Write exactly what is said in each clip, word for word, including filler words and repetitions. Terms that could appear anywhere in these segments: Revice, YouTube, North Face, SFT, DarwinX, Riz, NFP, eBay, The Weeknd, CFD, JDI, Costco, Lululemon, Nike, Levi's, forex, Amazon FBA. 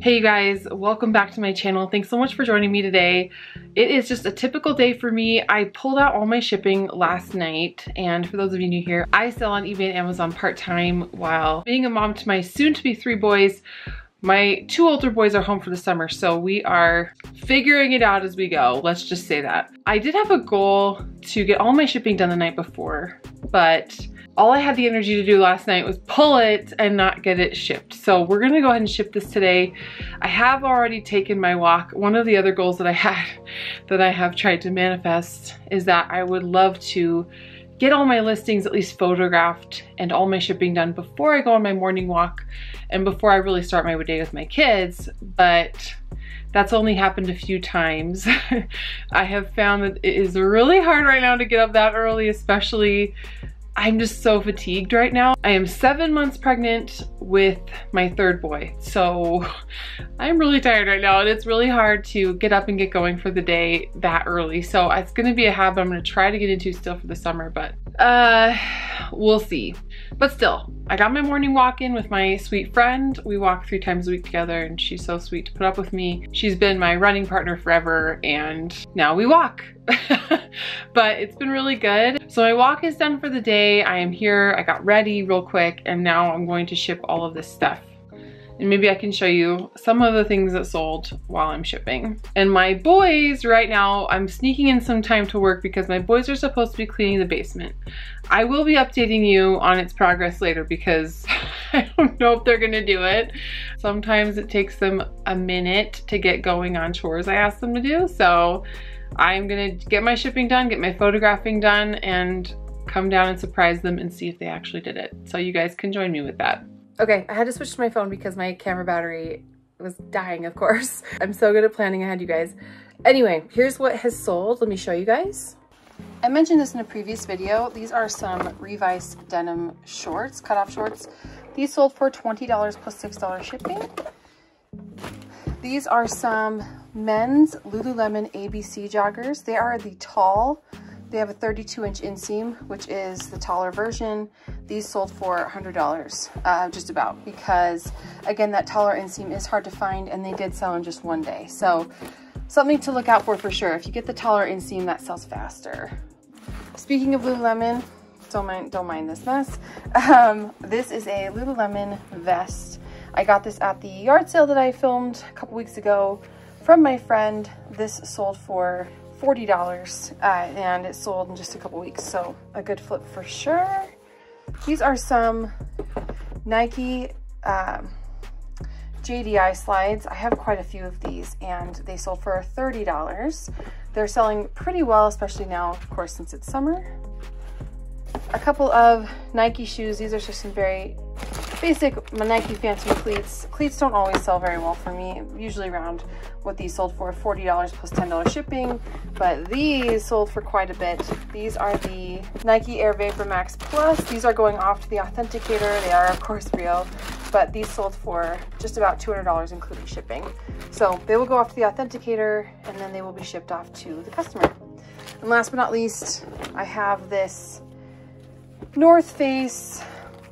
Hey you guys, welcome back to my channel. Thanks so much for joining me today. It is just a typical day for me. I pulled out all my shipping last night, and for those of you new here, I sell on eBay and Amazon part-time while being a mom to my soon-to-be three boys. My two older boys are home for the summer, so we are figuring it out as we go. Let's just say that. I did have a goal to get all my shipping done the night before, but all I had the energy to do last night was pull it and not get it shipped. So we're gonna go ahead and ship this today. I have already taken my walk. One of the other goals that I had that I have tried to manifest is that I would love to get all my listings at least photographed and all my shipping done before I go on my morning walk and before I really start my day with my kids, but that's only happened a few times. I have found that it is really hard right now to get up that early, especially I'm just so fatigued right now. I am seven months pregnant with my third boy, so I'm really tired right now, and it's really hard to get up and get going for the day that early. So it's gonna be a habit I'm gonna try to get into still for the summer, but uh, we'll see. But still, I got my morning walk in with my sweet friend. We walk three times a week together, and she's so sweet to put up with me. She's been my running partner forever, and now we walk. But it's been really good. So my walk is done for the day. I am here, I got ready real quick, and now I'm going to ship all of this stuff. And maybe I can show you some of the things that sold while I'm shipping. And my boys right now, I'm sneaking in some time to work because my boys are supposed to be cleaning the basement. I will be updating you on its progress later because I don't know if they're gonna do it. Sometimes it takes them a minute to get going on chores I ask them to do. So I'm gonna get my shipping done, get my photographing done, and come down and surprise them and see if they actually did it. So you guys can join me with that. Okay, I had to switch to my phone because my camera battery was dying, of course. I'm so good at planning ahead, you guys. Anyway, here's what has sold. Let me show you guys. I mentioned this in a previous video. These are some Revice denim shorts, cutoff shorts. These sold for twenty dollars plus six dollars shipping. These are some men's Lululemon A B C joggers. They are the tall. They have a thirty-two inch inseam, which is the taller version. These sold for one hundred dollars, uh, just about, because again, that taller inseam is hard to find, and they did sell in just one day. So something to look out for for sure. If you get the taller inseam, that sells faster. Speaking of Lululemon, don't mind, don't mind this mess. Um, this is a Lululemon vest. I got this at the yard sale that I filmed a couple weeks ago from my friend. This sold for forty dollars, uh, and it sold in just a couple weeks, so a good flip for sure. These are some Nike um, J D I slides. I have quite a few of these, and they sold for thirty dollars. They're selling pretty well, especially now, of course, since it's summer. A couple of Nike shoes. These are just some very basic Nike Phantom cleats. Cleats don't always sell very well for me, usually around what these sold for, forty dollars plus ten dollars shipping, but these sold for quite a bit. These are the Nike Air Vapor Max Plus. These are going off to the authenticator. They are, of course, real, but these sold for just about two hundred dollars including shipping. So they will go off to the authenticator, and then they will be shipped off to the customer. And last but not least, I have this North Face.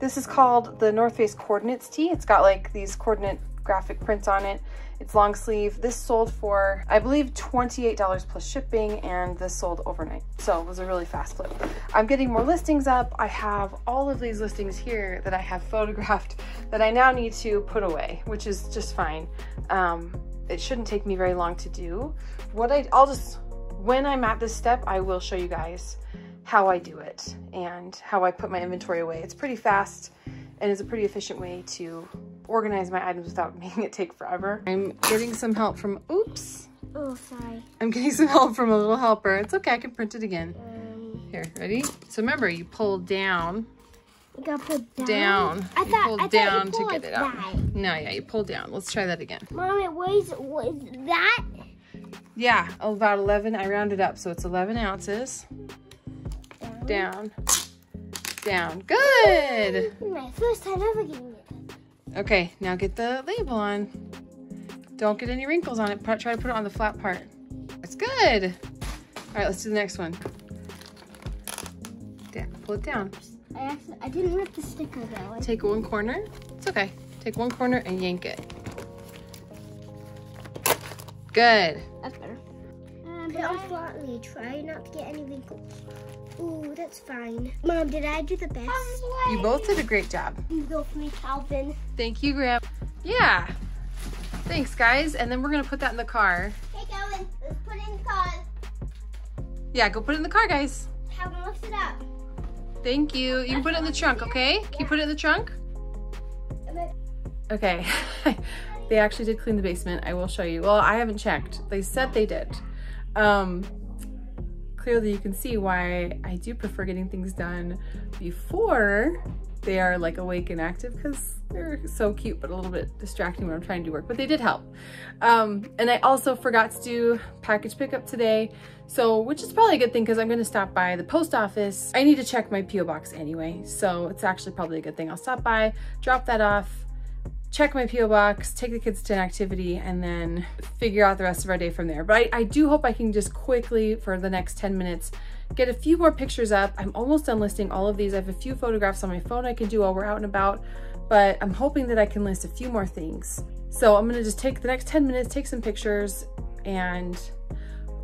This is called the North Face Coordinates tee. It's got like these coordinate graphic prints on it. It's long sleeve. This sold for, I believe, twenty-eight dollars plus shipping, and this sold overnight. So it was a really fast flip. I'm getting more listings up. I have all of these listings here that I have photographed that I now need to put away, which is just fine. Um, it shouldn't take me very long to do. What I, I'll just, when I'm at this step, I will show you guys how I do it and how I put my inventory away. It's pretty fast and is a pretty efficient way to organize my items without making it take forever. I'm getting some help from, oops. Oh, sorry. I'm getting some help from a little helper. It's okay, I can print it again. Um, Here, ready? So remember, you pull down. You gotta pull down? Down. I you thought, pull I down you pull to get it out. That. No, yeah, you pull down. Let's try that again. Mommy, what is, what is that? Yeah, about eleven, I rounded up, so it's eleven ounces. Down, down, good. My first time ever getting it. Okay, now get the label on. Don't get any wrinkles on it. Try to put it on the flat part. That's good. All right, let's do the next one. Yeah, pull it down. I actually, I didn't rip the sticker though. Take one corner. It's okay. Take one corner and yank it. Good. That's better. Um, Put it on flatly. Try not to get any wrinkles. Ooh, that's fine. Mom, did I do the best? You both did a great job. You go for me, Calvin. Thank you, Grandma. Yeah. Thanks, guys. And then we're going to put that in the car. Hey, Calvin, let's put it in the car. Yeah, go put it in the car, guys. Calvin, lift it up. Thank you. You can put it in the trunk, okay? Can you put it in the trunk? Okay. They actually did clean the basement. I will show you. Well, I haven't checked. They said they did. Um, clearly, you can see why I do prefer getting things done before they are like awake and active, because they're so cute, but a little bit distracting when I'm trying to do work, but they did help. Um, and I also forgot to do package pickup today, so which is probably a good thing because I'm gonna stop by the post office. I need to check my P O box anyway, so it's actually probably a good thing. I'll stop by, drop that off, check my P O box, take the kids to an activity, and then figure out the rest of our day from there. But I, I do hope I can just quickly, for the next ten minutes, get a few more pictures up. I'm almost done listing all of these. I have a few photographs on my phone I can do while we're out and about, but I'm hoping that I can list a few more things. So I'm gonna just take the next ten minutes, take some pictures, and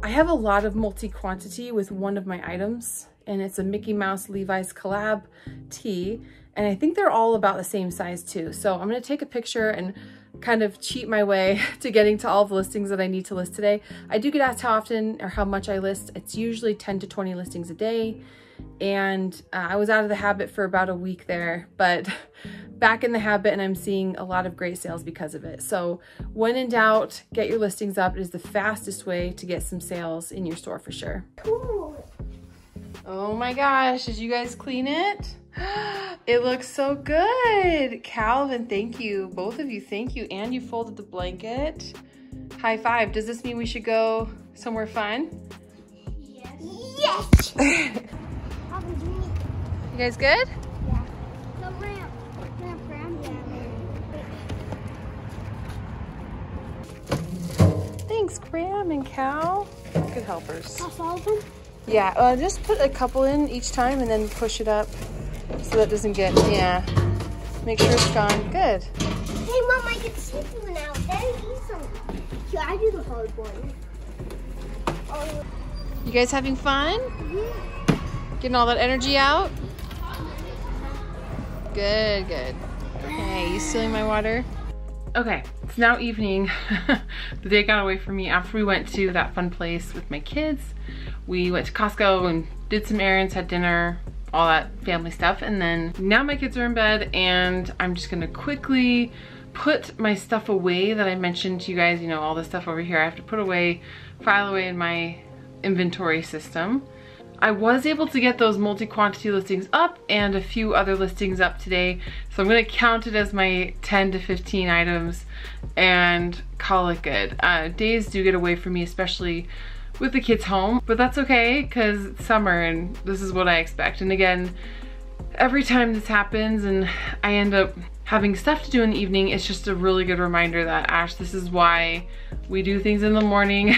I have a lot of multi-quantity with one of my items, and it's a Mickey Mouse Levi's collab tee. And I think they're all about the same size too. So I'm gonna take a picture and kind of cheat my way to getting to all the listings that I need to list today. I do get asked how often or how much I list. It's usually ten to twenty listings a day. And uh, I was out of the habit for about a week there, but back in the habit, and I'm seeing a lot of great sales because of it. So when in doubt, get your listings up. It is the fastest way to get some sales in your store for sure. Cool. Oh my gosh, did you guys clean it? It looks so good. Calvin, thank you. Both of you, thank you. And you folded the blanket. High five. Does this mean we should go somewhere fun? Yes. Yes! You guys good? Yeah. No ramp. Ramp, ramp. Yeah. Thanks, Graham and Cal. Good helpers. That's all of them? Yeah. Uh, just put a couple in each time and then push it up. So that doesn't get, yeah. Make sure it's gone. Good. Hey, Mom, I can see through now. That is easy. Should I do the hard one? Oh. You guys having fun? Yeah. Getting all that energy out? Good, good. Hey, you stealing my water? Okay, it's now evening. The day got away from me after we went to that fun place with my kids. We went to Costco and did some errands, had dinner, all that family stuff, and then now my kids are in bed and I'm just gonna quickly put my stuff away that I mentioned to you guys. You know, all this stuff over here I have to put away, file away in my inventory system. I was able to get those multi-quantity listings up and a few other listings up today, so I'm gonna count it as my ten to fifteen items and call it good. Uh, days do get away from me, especially with the kids home, but that's okay because it's summer and this is what I expect. And again, every time this happens and I end up having stuff to do in the evening, it's just a really good reminder that, Ash, this is why we do things in the morning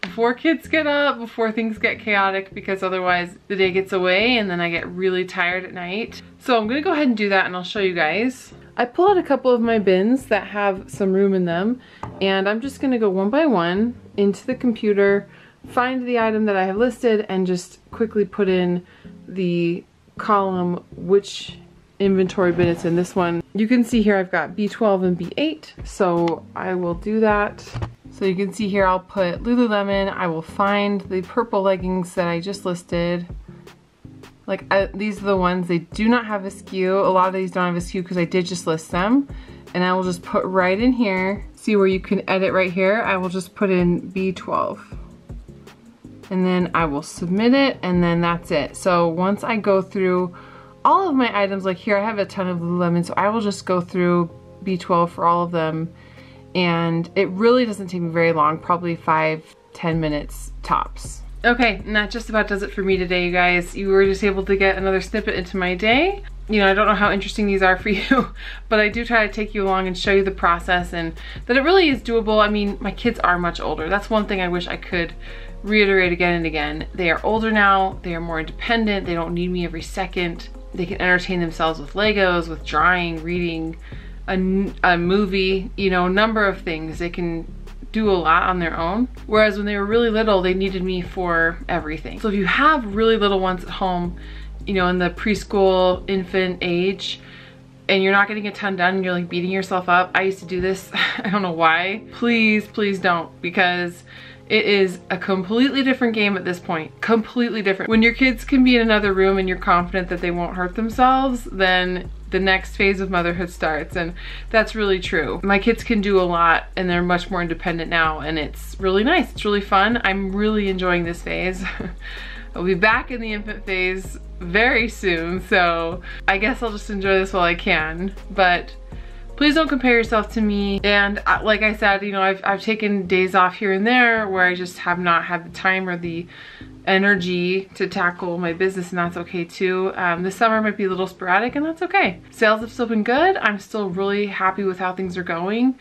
before kids get up, before things get chaotic, because otherwise the day gets away and then I get really tired at night. So I'm gonna go ahead and do that and I'll show you guys. I pull out a couple of my bins that have some room in them, and I'm just gonna go one by one into the computer, find the item that I have listed, and just quickly put in the column which inventory bin it's in. This one, you can see here I've got B twelve and B eight, so I will do that. So you can see here I'll put Lululemon, I will find the purple leggings that I just listed. Like I, these are the ones, they do not have a S K U. A lot of these don't have a S K U because I did just list them. And I will just put right in here, see where you can edit right here, I will just put in B twelve. And then I will submit it, and then that's it. So once I go through all of my items, like here I have a ton of Lululemon, so I will just go through B twelve for all of them. And it really doesn't take me very long, probably five, ten minutes tops. Okay, and that just about does it for me today, you guys. You were just able to get another snippet into my day. You know, I don't know how interesting these are for you, but I do try to take you along and show you the process and that it really is doable. I mean, my kids are much older. That's one thing I wish I could reiterate again and again. They are older now, they are more independent, they don't need me every second. They can entertain themselves with Legos, with drawing, reading, a, a movie, you know, a number of things. They can do a lot on their own. Whereas when they were really little, they needed me for everything. So if you have really little ones at home, you know, in the preschool infant age, and you're not getting a ton done and you're like beating yourself up. I used to do this, I don't know why. Please, please don't, because it is a completely different game at this point. Completely different. When your kids can be in another room and you're confident that they won't hurt themselves, then the next phase of motherhood starts, and that's really true. My kids can do a lot and they're much more independent now, and it's really nice, it's really fun. I'm really enjoying this phase. I'll be back in the infant phase very soon, so I guess I'll just enjoy this while I can. But please don't compare yourself to me. And like I said, you know, I've, I've taken days off here and there where I just have not had the time or the energy to tackle my business, and that's okay too. Um, this summer might be a little sporadic, and that's okay. Sales have still been good. I'm still really happy with how things are going.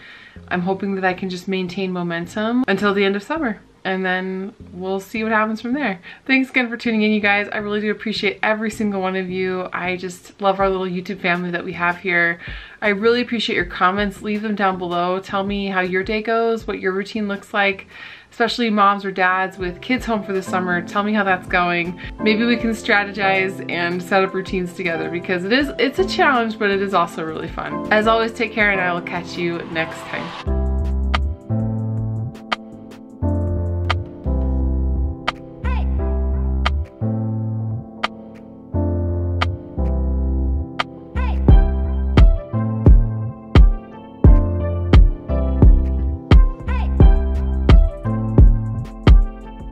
I'm hoping that I can just maintain momentum until the end of summer, and then we'll see what happens from there. Thanks again for tuning in, you guys. I really do appreciate every single one of you. I just love our little YouTube family that we have here. I really appreciate your comments. Leave them down below. Tell me how your day goes, what your routine looks like, especially moms or dads with kids home for the summer. Tell me how that's going. Maybe we can strategize and set up routines together, because it is, it's a challenge, but it is also really fun. As always, take care, and I will catch you next time.